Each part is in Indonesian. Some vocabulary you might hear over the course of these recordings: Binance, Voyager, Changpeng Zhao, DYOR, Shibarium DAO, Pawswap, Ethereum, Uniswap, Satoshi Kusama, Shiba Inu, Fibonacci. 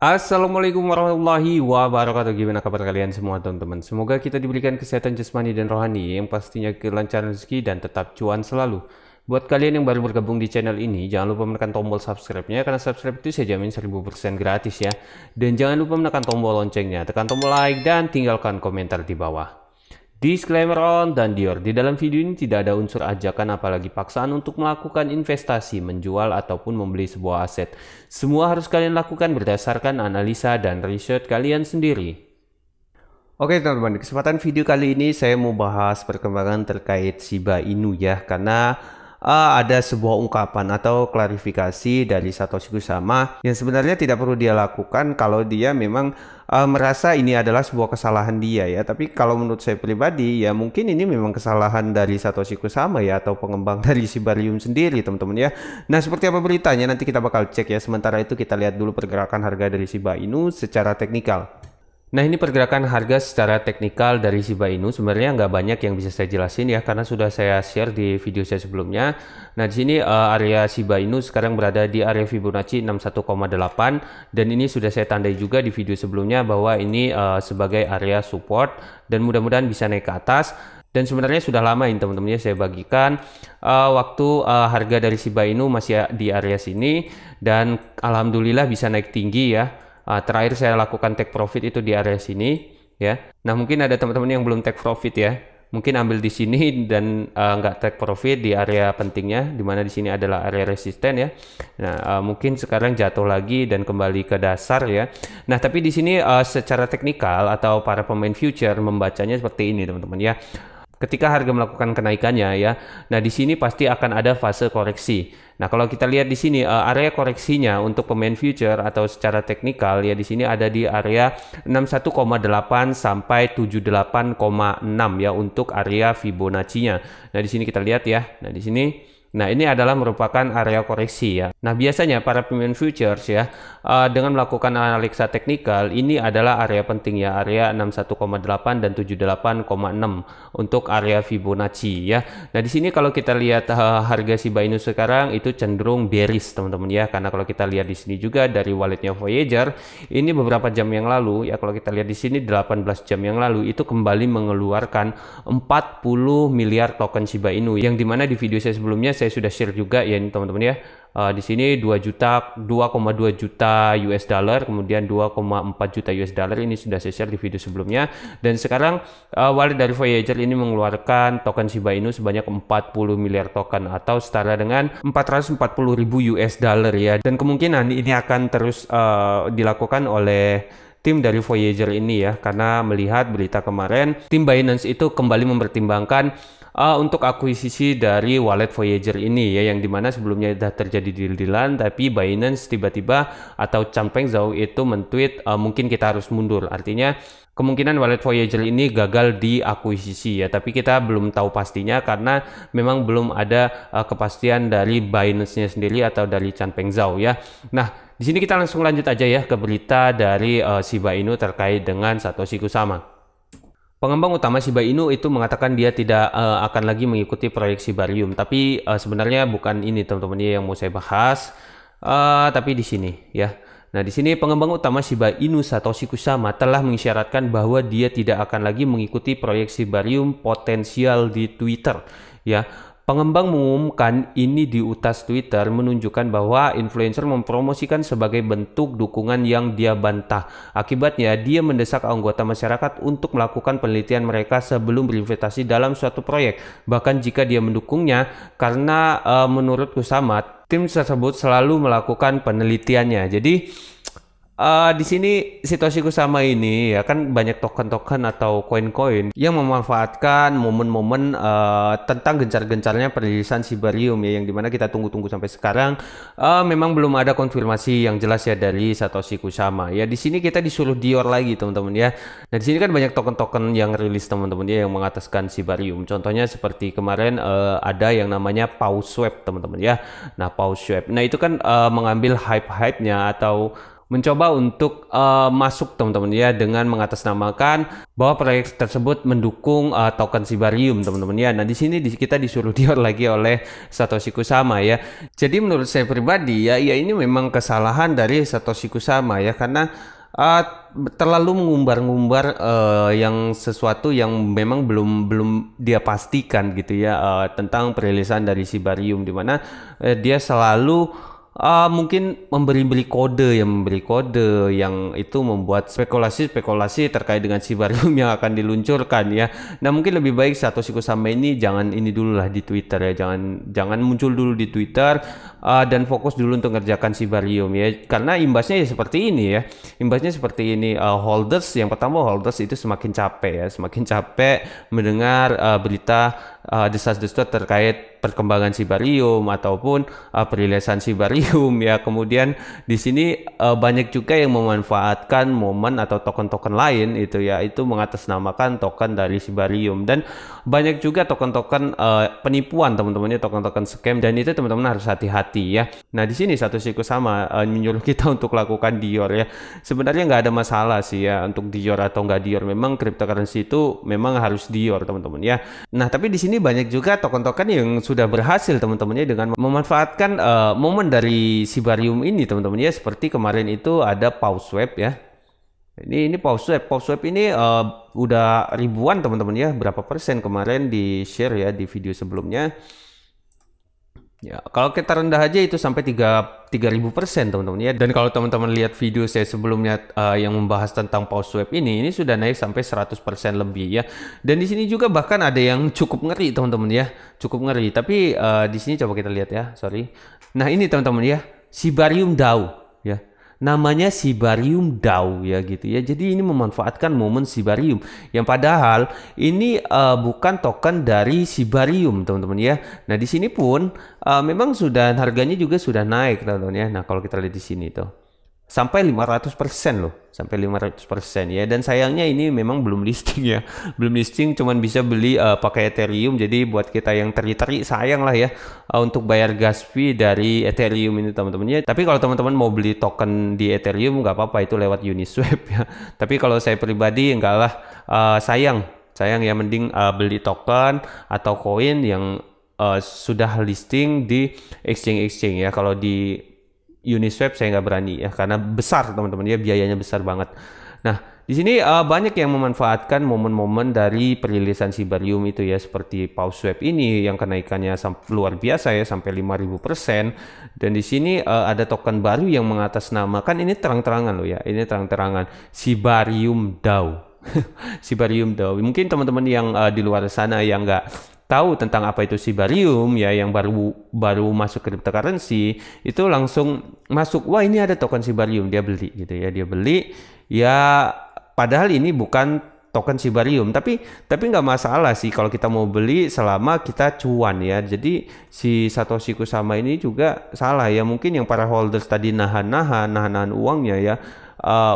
Assalamualaikum warahmatullahi wabarakatuh. Gimana kabar kalian semua teman-teman? Semoga kita diberikan kesehatan jasmani dan rohani, yang pastinya kelancaran rezeki dan tetap cuan selalu. Buat kalian yang baru bergabung di channel ini, jangan lupa menekan tombol subscribe-nya, karena subscribe itu saya jamin 1000% gratis ya. Dan jangan lupa menekan tombol loncengnya, tekan tombol like dan tinggalkan komentar di bawah. Disclaimer on dan DYOR, di dalam video ini tidak ada unsur ajakan apalagi paksaan untuk melakukan investasi, menjual ataupun membeli sebuah aset. Semua harus kalian lakukan berdasarkan analisa dan riset kalian sendiri. Oke teman-teman, di kesempatan video kali ini saya mau bahas perkembangan terkait Shiba Inu ya, karena ada sebuah ungkapan atau klarifikasi dari Satoshi Kusama yang sebenarnya tidak perlu dia lakukan kalau dia memang merasa ini adalah sebuah kesalahan dia ya. Tapi kalau menurut saya pribadi ya, mungkin ini memang kesalahan dari Satoshi Kusama ya, atau pengembang dari Shibarium sendiri teman-teman ya. Nah, seperti apa beritanya nanti kita bakal cek ya. Sementara itu kita lihat dulu pergerakan harga dari Shiba Inu secara teknikal. Nah, ini pergerakan harga secara teknikal dari Shiba Inu. Sebenarnya nggak banyak yang bisa saya jelasin ya, karena sudah saya share di video saya sebelumnya. Nah, di sini area Shiba Inu sekarang berada di area Fibonacci 61,8, dan ini sudah saya tandai juga di video sebelumnya bahwa ini sebagai area support, dan mudah-mudahan bisa naik ke atas. Dan sebenarnya sudah lama ini teman-teman ya, saya bagikan waktu harga dari Shiba Inu masih di area sini, dan alhamdulillah bisa naik tinggi ya. Terakhir saya lakukan take profit itu di area sini ya. Nah, mungkin ada teman-teman yang belum take profit ya, mungkin ambil di sini dan nggak take profit di area pentingnya, dimana di sini adalah area resisten ya. Nah, mungkin sekarang jatuh lagi dan kembali ke dasar ya. Nah, tapi di sini secara teknikal atau para pemain future membacanya seperti ini teman-teman ya. Ketika harga melakukan kenaikannya ya, nah di sini pasti akan ada fase koreksi. Nah, kalau kita lihat di sini area koreksinya untuk pemain future atau secara teknikal ya, di sini ada di area 61,8 sampai 78,6 ya untuk area Fibonacci-nya. Nah, di sini kita lihat ya. Nah, di sini ini adalah merupakan area koreksi ya. Nah, biasanya para pemain futures ya dengan melakukan analisa teknikal, ini adalah area penting ya, area 61,8 dan 78,6 untuk area Fibonacci ya. Nah, di sini kalau kita lihat harga Shiba Inu sekarang itu cenderung bearish teman-teman ya, karena kalau kita lihat di sini juga dari walletnya Voyager, ini beberapa jam yang lalu ya, kalau kita lihat di sini 18 jam yang lalu itu kembali mengeluarkan 40 miliar token Shiba Inu, yang dimana di video saya sebelumnya saya sudah share juga ya ini teman-teman ya. Di sini 2,2 juta US dollar, kemudian 2,4 juta US dollar ini sudah saya share di video sebelumnya. Dan sekarang wallet dari Voyager ini mengeluarkan token Shiba Inu sebanyak 40 miliar token atau setara dengan 440.000 US dollar ya. Dan kemungkinan ini akan terus dilakukan oleh tim dari Voyager ini ya, karena melihat berita kemarin tim Binance itu kembali mempertimbangkan untuk akuisisi dari wallet Voyager ini ya, yang dimana sebelumnya sudah terjadi deal-dealan, tapi Binance tiba-tiba atau Changpeng Zhao itu mentweet mungkin kita harus mundur. Artinya kemungkinan wallet Voyager ini gagal diakuisisi ya, tapi kita belum tahu pastinya karena memang belum ada kepastian dari Binance-nya sendiri atau dari Changpeng Zhao ya. Nah, di sini kita langsung lanjut aja ya ke berita dari Shiba Inu terkait dengan Satoshi Kusama. Pengembang utama Shiba Inu itu mengatakan dia tidak akan lagi mengikuti proyek Shibarium. Tapi sebenarnya bukan ini teman-teman yang mau saya bahas, tapi di sini ya. Nah, di sini pengembang utama Shiba Inu Satoshi Kusama telah mengisyaratkan bahwa dia tidak akan lagi mengikuti proyek Shibarium potensial di Twitter ya. Pengembang mengumumkan ini di utas Twitter, menunjukkan bahwa influencer mempromosikan sebagai bentuk dukungan yang dia bantah. Akibatnya, dia mendesak anggota masyarakat untuk melakukan penelitian mereka sebelum berinvestasi dalam suatu proyek, bahkan jika dia mendukungnya, karena menurut Kusama, tim tersebut selalu melakukan penelitiannya. Jadi, di sini Satoshi Kusama ini ya kan banyak token-token atau koin-koin yang memanfaatkan momen-momen tentang gencar-gencarnya perilisan Shibarium ya, yang dimana kita tunggu-tunggu sampai sekarang. Memang belum ada konfirmasi yang jelas ya dari Satoshi Kusama ya. Di sini kita disuruh DYOR lagi teman-teman ya. Nah, di sini kan banyak token-token yang rilis teman-teman ya, yang mengataskan Shibarium. Contohnya seperti kemarin ada yang namanya Pawswap teman-teman ya. Nah, Pawswap, nah itu kan mengambil hype-hype-nya atau mencoba untuk masuk teman-teman ya, dengan mengatasnamakan bahwa proyek tersebut mendukung token Shibarium teman-teman ya. Nah di sini kita disuruh DYOR lagi oleh Satoshi Kusama ya. Jadi menurut saya pribadi ya, ini memang kesalahan dari Satoshi Kusama ya, karena terlalu mengumbar-ngumbar yang sesuatu yang memang belum dia pastikan gitu ya, tentang perilisan dari Shibarium, dimana dia selalu mungkin memberi kode yang itu membuat spekulasi terkait dengan Shibarium yang akan diluncurkan ya. Nah mungkin lebih baik Satoshi Kusama ini jangan ini dulu lah di Twitter ya, jangan muncul dulu di Twitter dan fokus dulu untuk ngerjakan Shibarium ya, karena imbasnya ya seperti ini ya, holders yang pertama, holders itu semakin capek ya, semakin capek mendengar berita desas-desus terkait perkembangan Shibarium ataupun perilisan Shibarium ya. Kemudian di sini banyak juga yang memanfaatkan momen atau token-token lain itu ya, itu mengatasnamakan token dari Shibarium, dan banyak juga token-token penipuan teman-temannya, token-token scam, dan itu teman-teman harus hati-hati ya. Nah di sini Satoshi Kusama menyuruh kita untuk lakukan DYOR ya. Sebenarnya nggak ada masalah sih ya untuk DYOR atau nggak DYOR, memang cryptocurrency itu memang harus DYOR teman-teman ya. Nah tapi di sini banyak juga token-token yang sudah berhasil teman-temannya dengan memanfaatkan momen dari Shibarium ini teman-teman ya, seperti kemarin itu ada Pawswap ya. Ini Pawswap ini udah ribuan teman-teman ya, berapa persen kemarin di share ya di video sebelumnya. Ya, kalau kita rendah aja itu sampai 3000% teman-teman ya. Dan kalau teman-teman lihat video saya sebelumnya yang membahas tentang Pawswap ini sudah naik sampai 100% lebih ya. Dan di sini juga bahkan ada yang cukup ngeri teman-teman ya, cukup ngeri. Tapi di sini coba kita lihat ya, sorry. Nah ini teman-teman ya, Shibarium DAO ya. Namanya Shibarium DAO ya gitu ya. Jadi ini memanfaatkan momen Shibarium yang padahal ini bukan token dari Shibarium teman-teman ya. Nah di sini pun memang sudah harganya juga sudah naik teman-teman ya. Nah kalau kita lihat di sini tuh sampai 500% loh, sampai 500% ya. Dan sayangnya ini memang belum listing ya, belum listing, cuman bisa beli pakai Ethereum. Jadi buat kita yang teri-teri sayang lah ya untuk bayar gas fee dari Ethereum ini teman-temannya. Tapi kalau teman-teman mau beli token di Ethereum nggak apa-apa, itu lewat Uniswap ya. Tapi kalau saya pribadi enggak lah, sayang ya, mending beli token atau koin yang sudah listing di exchange ya. Kalau di Uniswap saya nggak berani ya, karena besar teman-teman ya, biayanya besar banget. Nah di sini banyak yang memanfaatkan momen-momen dari perilisan Shibarium itu ya, seperti Pawswap ini yang kenaikannya luar biasa ya, sampai 5000%. Dan di sini ada token baru yang mengatasnamakan, ini terang-terangan loh ya, ini terang-terangan Shibarium DAO. Shibarium DAO. Mungkin teman-teman yang di luar sana yang nggak tahu tentang apa itu Shibarium ya, yang baru masuk cryptocurrency itu langsung masuk, wah ini ada token Shibarium, dia beli gitu ya, padahal ini bukan token Shibarium, tapi nggak masalah sih kalau kita mau beli selama kita cuan ya. Jadi si Satoshi Kusama ini juga salah ya, mungkin yang para holders tadi nahan uangnya ya,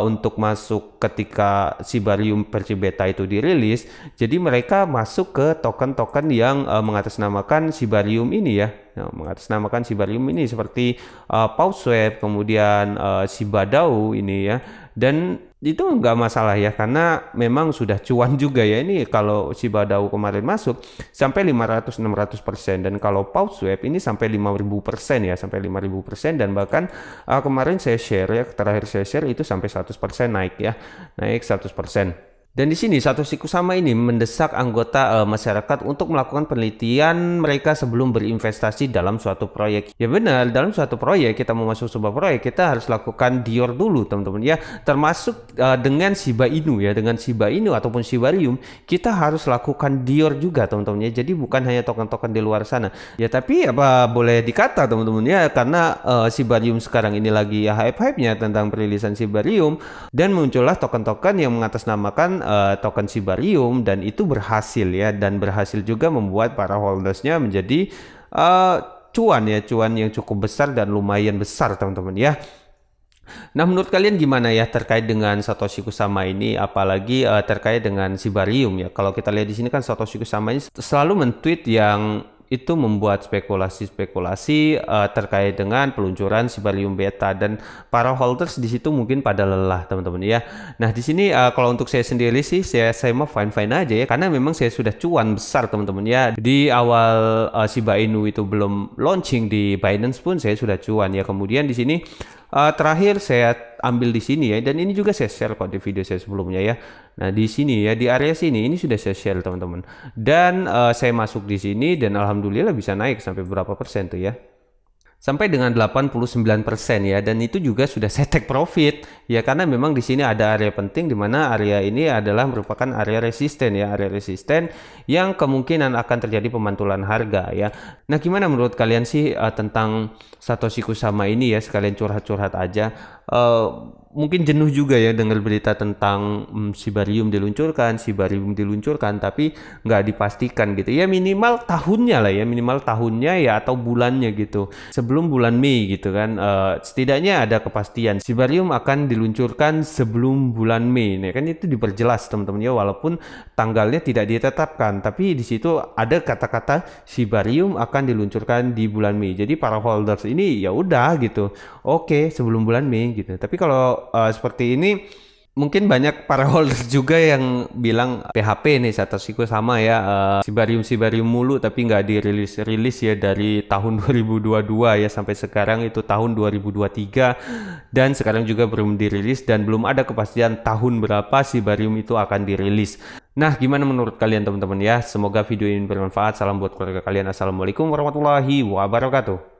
untuk masuk ketika Shibarium versi beta itu dirilis. Jadi mereka masuk ke token-token yang mengatasnamakan Shibarium ini ya, mengatasnamakan Shibarium ini seperti Pawswap, kemudian Shiba DAO ini ya. Dan itu nggak masalah ya, karena memang sudah cuan juga ya. Ini kalau Shiba DAO kemarin masuk sampai 500-600%, dan kalau Pawswap ini sampai 5000% ya, sampai 5000%. Dan bahkan kemarin saya share ya, terakhir saya share itu sampai 100% naik ya, naik 100%. Dan di sini Satoshi Kusama ini mendesak anggota masyarakat untuk melakukan penelitian mereka sebelum berinvestasi dalam suatu proyek. Ya benar, dalam suatu proyek, kita mau masuk sebuah proyek kita harus lakukan DYOR dulu teman-teman ya. Termasuk dengan Shiba Inu ya, dengan Shiba Inu ataupun Shibarium kita harus lakukan DYOR juga teman-teman ya. Jadi bukan hanya token-token di luar sana ya, tapi apa boleh dikata teman-teman ya, karena Shibarium sekarang ini lagi ya hype-hypenya tentang perilisan Shibarium, dan muncullah token-token yang mengatasnamakan token Shibarium, dan itu berhasil ya, dan berhasil juga membuat para holdersnya menjadi cuan ya, cuan yang cukup besar dan lumayan besar teman-teman ya. Nah menurut kalian gimana ya terkait dengan Satoshi Kusama ini, apalagi terkait dengan Shibarium ya. Kalau kita lihat di sini kan Satoshi Kusama ini selalu men-tweet yang itu membuat spekulasi-spekulasi terkait dengan peluncuran Shibarium Beta, dan para holders di situ mungkin pada lelah, teman-teman ya. Nah, di sini kalau untuk saya sendiri sih saya mau fine-fine aja ya, karena memang saya sudah cuan besar, teman-teman ya. Di awal Shiba Inu itu belum launching di Binance pun saya sudah cuan ya. Kemudian di sini terakhir saya ambil di sini ya, dan ini juga saya share kok di video saya sebelumnya ya. Nah, di sini ya, di area sini ini sudah saya share, teman-teman, dan saya masuk di sini dan alhamdulillah bisa naik sampai berapa persen tuh ya, sampai dengan 89% ya. Dan itu juga sudah saya take profit ya, karena memang di sini ada area penting, dimana area ini adalah merupakan area resisten ya, area resisten yang kemungkinan akan terjadi pemantulan harga ya. Nah, gimana menurut kalian sih tentang Satoshi Kusama ini ya? Sekalian curhat-curhat aja. Mungkin jenuh juga ya dengar berita tentang Shibarium diluncurkan tapi nggak dipastikan gitu ya, minimal tahunnya lah ya, minimal tahunnya ya, atau bulannya gitu, sebelum bulan Mei gitu kan. Setidaknya ada kepastian Shibarium akan diluncurkan sebelum bulan Mei nih, kan itu diperjelas, teman-teman ya, walaupun tanggalnya tidak ditetapkan, tapi di situ ada kata-kata Shibarium akan diluncurkan di bulan Mei. Jadi para holders ini ya udah gitu, oke, sebelum bulan Mei gitu. Tapi kalau seperti ini mungkin banyak para holders juga yang bilang PHP nih Satoshi Kusama ya, Shibarium mulu tapi nggak dirilis ya dari tahun 2022 ya sampai sekarang itu tahun 2023, dan sekarang juga belum dirilis dan belum ada kepastian tahun berapa Shibarium itu akan dirilis. Nah, gimana menurut kalian, teman-teman ya? Semoga video ini bermanfaat. Salam buat keluarga kalian. Assalamualaikum warahmatullahi wabarakatuh.